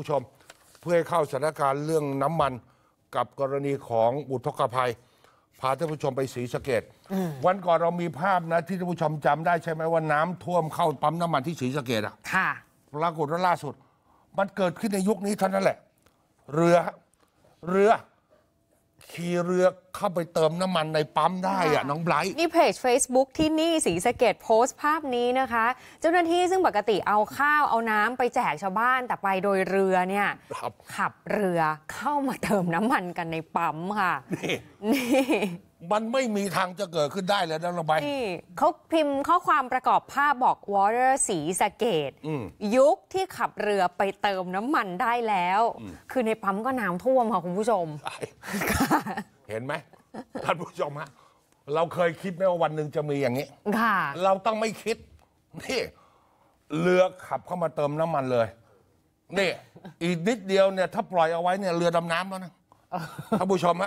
านผู้ชมเพื่อให้เข้าสถานการณ์เรื่องน้ำมันกับกรณีของอุทกภัยพาท่านผู้ชมไปศรีสะเกษวันก่อนเรามีภาพนะที่ท่านผู้ชมจำได้ใช่ไหมว่าน้ำท่วมเข้าปั๊มน้ำมันที่ศรีสะเกษอ่ะค่ะปรากฏว่าล่าสุดมันเกิดขึ้นในยุคนี้เท่านั้นแหละเรือขี่เรือเข้าไปเติมน้ำมันในปั๊มได้อะน้องไบรท์นี่เพจ Facebook ที่นี่ศรีสะเกษโพสต์ภาพนี้นะคะเจ้าหน้าที่ซึ่งปกติเอาข้าวเอาน้ำไปแจกชาวบ้านแต่ไปโดยเรือเนี่ยขับเรือเข้ามาเติมน้ำมันกันในปั๊มค่ะนี่มันไม่มีทางจะเกิดขึ้นได้เลยนะน้องไบรท์นี่เขาพิมพ์ข้อความประกอบภาพบอก Water ศรีสะเกษยุคที่ขับเรือไปเติมน้ำมันได้แล้วคือในปั๊มก็น้ำท่วมค่ะคุณผู้ชมเห็นไหมท่านผู้ชมฮะเราเคยคิดไหมว่าวันหนึ่งจะมีอย่างนี้ค่ะเราต้องไม่คิดนี่เรือขับเข้ามาเติมน้ำมันเลยนี่อีกนิดเดียวเนี่ยถ้าปล่อยเอาไว้เนี่ยเรือดำน้ำแล้วนะท่านผู้ชมฮะ